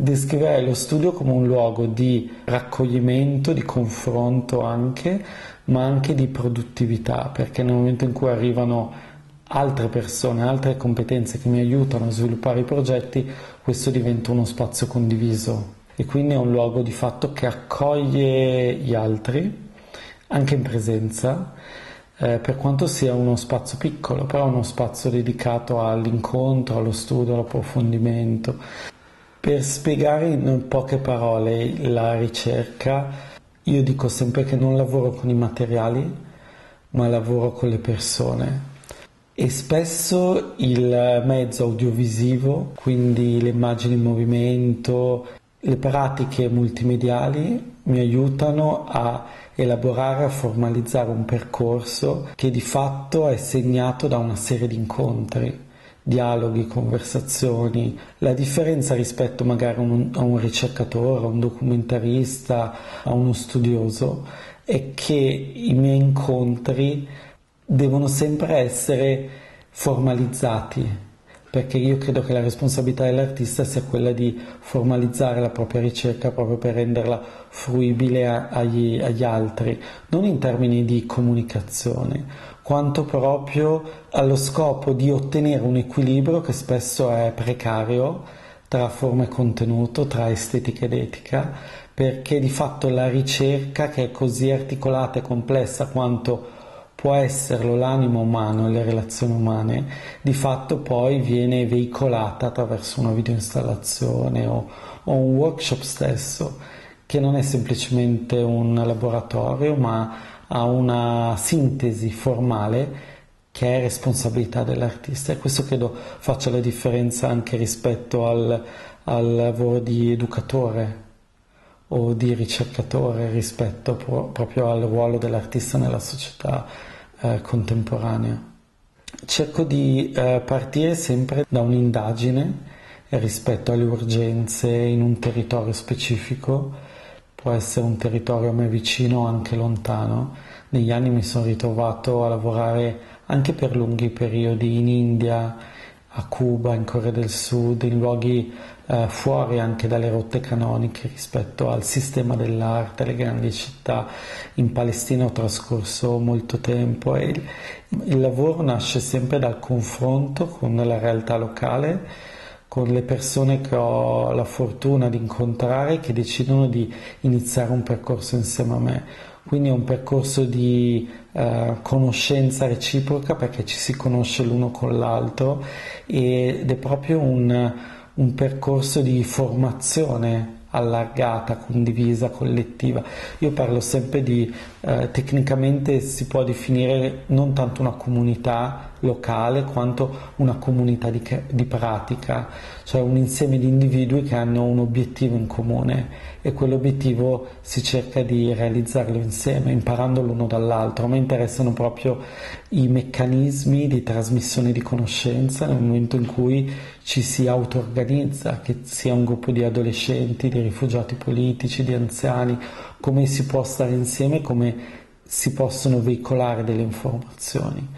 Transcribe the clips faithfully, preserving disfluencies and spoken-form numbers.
descriverei lo studio come un luogo di raccoglimento, di confronto anche, ma anche di produttività, perché nel momento in cui arrivano altre persone, altre competenze che mi aiutano a sviluppare i progetti, questo diventa uno spazio condiviso e quindi è un luogo di fatto che accoglie gli altri, anche in presenza, eh, per quanto sia uno spazio piccolo, però uno spazio dedicato all'incontro, allo studio, all'approfondimento. Per spiegare in poche parole la ricerca, io dico sempre che non lavoro con i materiali, ma lavoro con le persone. E spesso il mezzo audiovisivo, quindi le immagini in movimento, le pratiche multimediali mi aiutano a elaborare, a formalizzare un percorso che di fatto è segnato da una serie di incontri, dialoghi, conversazioni. La differenza rispetto magari a un, a un ricercatore, a un documentarista, a uno studioso, è che i miei incontri devono sempre essere formalizzati, perché io credo che la responsabilità dell'artista sia quella di formalizzare la propria ricerca proprio per renderla fruibile a, agli, agli altri, non in termini di comunicazione, quanto proprio allo scopo di ottenere un equilibrio che spesso è precario tra forma e contenuto, tra estetica ed etica, perché di fatto la ricerca, che è così articolata e complessa quanto può esserlo l'animo umano e le relazioni umane, di fatto poi viene veicolata attraverso una videoinstallazione o, o un workshop stesso, che non è semplicemente un laboratorio, ma ha una sintesi formale che è responsabilità dell'artista. E questo credo faccia la differenza anche rispetto al, al lavoro di educatore o di ricercatore, rispetto pro- proprio al ruolo dell'artista nella società eh, contemporanea. Cerco di eh, partire sempre da un'indagine rispetto alle urgenze in un territorio specifico, può essere un territorio a me vicino o anche lontano. Negli anni mi sono ritrovato a lavorare anche per lunghi periodi in India, a Cuba, in Corea del Sud, in luoghi eh, fuori anche dalle rotte canoniche rispetto al sistema dell'arte, alle grandi città. In Palestina ho trascorso molto tempo e il, il lavoro nasce sempre dal confronto con la realtà locale, con le persone che ho la fortuna di incontrare che decidono di iniziare un percorso insieme a me. Quindi è un percorso di eh, conoscenza reciproca, perché ci si conosce l'uno con l'altro, ed è proprio un, un percorso di formazione allargata, condivisa, collettiva. Io parlo sempre di, eh, tecnicamente si può definire non tanto una comunità locale quanto una comunità di, di pratica, cioè un insieme di individui che hanno un obiettivo in comune e quell'obiettivo si cerca di realizzarlo insieme, imparando l'uno dall'altro. A me interessano proprio i meccanismi di trasmissione di conoscenza nel momento in cui ci si auto-organizza, che sia un gruppo di adolescenti, di rifugiati politici, di anziani, come si può stare insieme, come si possono veicolare delle informazioni.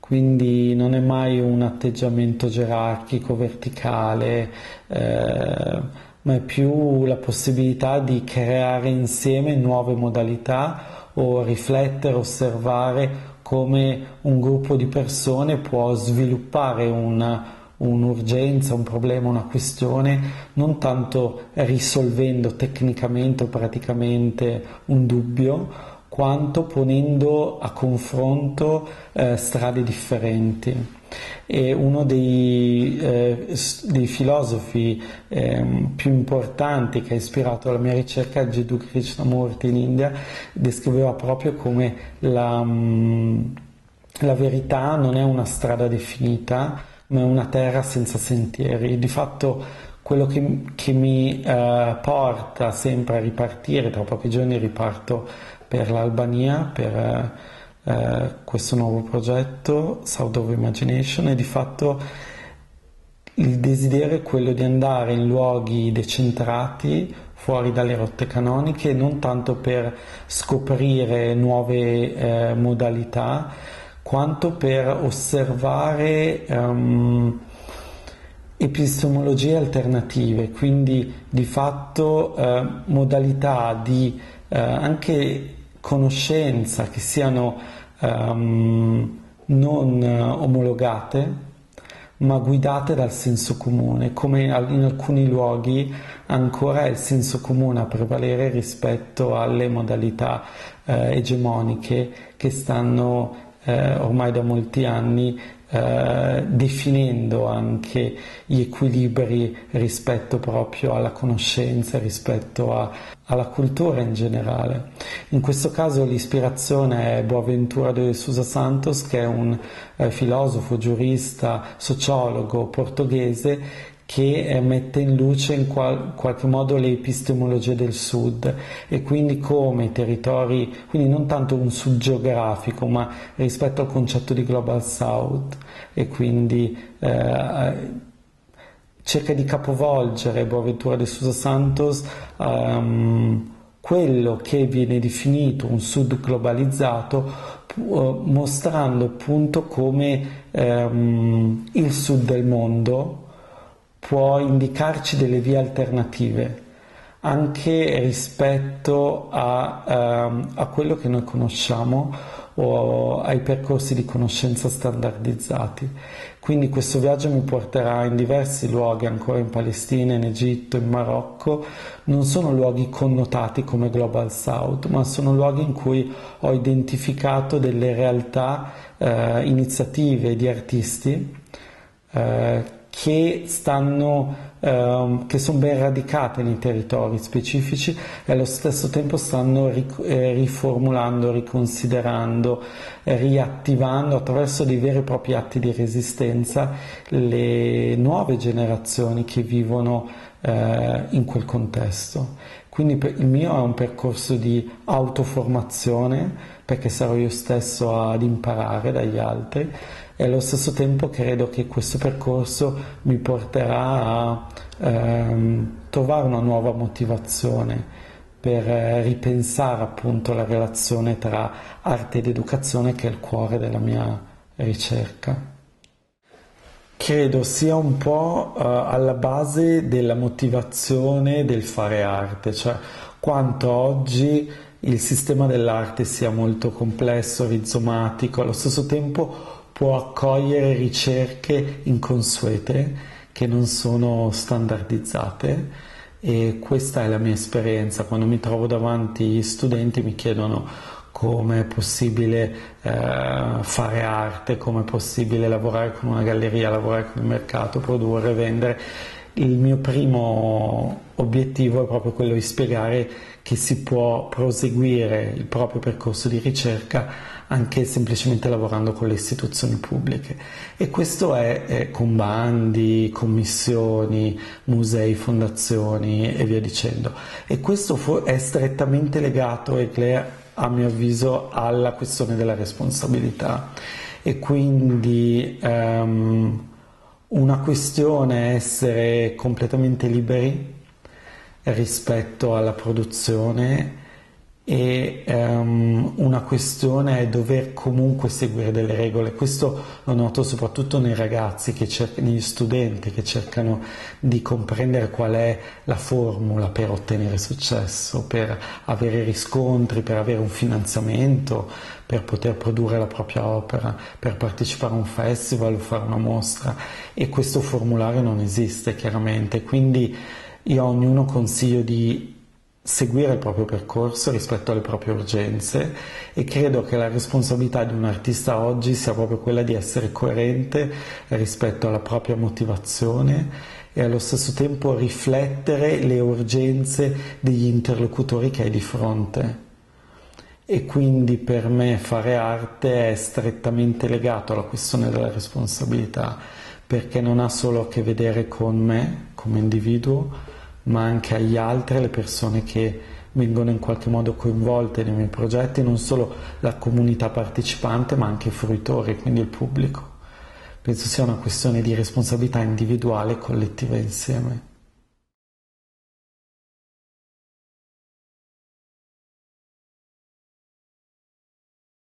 Quindi non è mai un atteggiamento gerarchico, verticale, eh, ma è più la possibilità di creare insieme nuove modalità o riflettere, osservare come un gruppo di persone può sviluppare una un'urgenza, un problema, una questione, non tanto risolvendo tecnicamente o praticamente un dubbio, quanto ponendo a confronto eh, strade differenti. E uno dei, eh, dei filosofi eh, più importanti che ha ispirato la mia ricerca, Jiddu Krishnamurti in India, descriveva proprio come la, la verità non è una strada definita, ma è una terra senza sentieri. Di fatto quello che, che mi eh, porta sempre a ripartire, tra pochi giorni riparto per l'Albania, per eh, questo nuovo progetto, South of Imagination, e di fatto il desiderio è quello di andare in luoghi decentrati, fuori dalle rotte canoniche, non tanto per scoprire nuove eh, modalità, quanto per osservare um, epistemologie alternative, quindi di fatto eh, modalità di eh, anche conoscenza che siano ehm, non omologate ma guidate dal senso comune, come in alcuni luoghi ancora è il senso comune a prevalere rispetto alle modalità eh, egemoniche che stanno eh, ormai da molti anni eh, definendo anche gli equilibri rispetto proprio alla conoscenza, rispetto a, alla cultura in generale. In questo caso l'ispirazione è Boaventura de Sousa Santos, che è un eh, filosofo, giurista, sociologo portoghese, che eh, mette in luce in qual- qualche modo le epistemologie del sud, e quindi come i territori, quindi non tanto un sud geografico ma rispetto al concetto di Global South, e quindi eh, cerca di capovolgere Boaventura de Sousa Santos um, quello che viene definito un sud globalizzato, pu- mostrando appunto come um, il sud del mondo può indicarci delle vie alternative anche rispetto a, ehm, a quello che noi conosciamo o ai percorsi di conoscenza standardizzati. Quindi questo viaggio mi porterà in diversi luoghi, ancora in Palestina, in Egitto, in Marocco. Non sono luoghi connotati come Global South, ma sono luoghi in cui ho identificato delle realtà, eh, iniziative di artisti eh, che stanno, ehm, che sono ben radicate nei territori specifici e allo stesso tempo stanno ric- eh, riformulando, riconsiderando, eh, riattivando attraverso dei veri e propri atti di resistenza le nuove generazioni che vivono eh, in quel contesto. Quindi per, il mio è un percorso di autoformazione, perché sarò io stesso ad imparare dagli altri, e allo stesso tempo credo che questo percorso mi porterà a ehm, trovare una nuova motivazione per eh, ripensare appunto la relazione tra arte ed educazione, che è il cuore della mia ricerca. Credo sia un po' eh, alla base della motivazione del fare arte, cioè quanto oggi il sistema dell'arte sia molto complesso, rizomatico, allo stesso tempo può accogliere ricerche inconsuete che non sono standardizzate, e questa è la mia esperienza. Quando mi trovo davanti gli studenti mi chiedono come è possibile eh, fare arte, come è possibile lavorare con una galleria, lavorare con il mercato, produrre, vendere. Il mio primo obiettivo è proprio quello di spiegare che si può proseguire il proprio percorso di ricerca anche semplicemente lavorando con le istituzioni pubbliche, e questo è eh, con bandi, commissioni, musei, fondazioni e via dicendo, e questo fu- è strettamente legato, e a mio avviso, alla questione della responsabilità, e quindi ehm, una questione è essere completamente liberi rispetto alla produzione, e um, una questione è dover comunque seguire delle regole. Questo lo noto soprattutto nei ragazzi, che cer- negli studenti che cercano di comprendere qual è la formula per ottenere successo, per avere riscontri, per avere un finanziamento, per poter produrre la propria opera, per partecipare a un festival o fare una mostra, e questo formulario non esiste chiaramente, quindi io a ognuno consiglio di seguire il proprio percorso rispetto alle proprie urgenze, e credo che la responsabilità di un artista oggi sia proprio quella di essere coerente rispetto alla propria motivazione e allo stesso tempo riflettere le urgenze degli interlocutori che hai di fronte. E quindi per me fare arte è strettamente legato alla questione della responsabilità, perché non ha solo a che vedere con me come individuo, ma anche agli altri, le persone che vengono in qualche modo coinvolte nei miei progetti, non solo la comunità partecipante ma anche i fruitori, quindi il pubblico. Penso sia una questione di responsabilità individuale e collettiva insieme.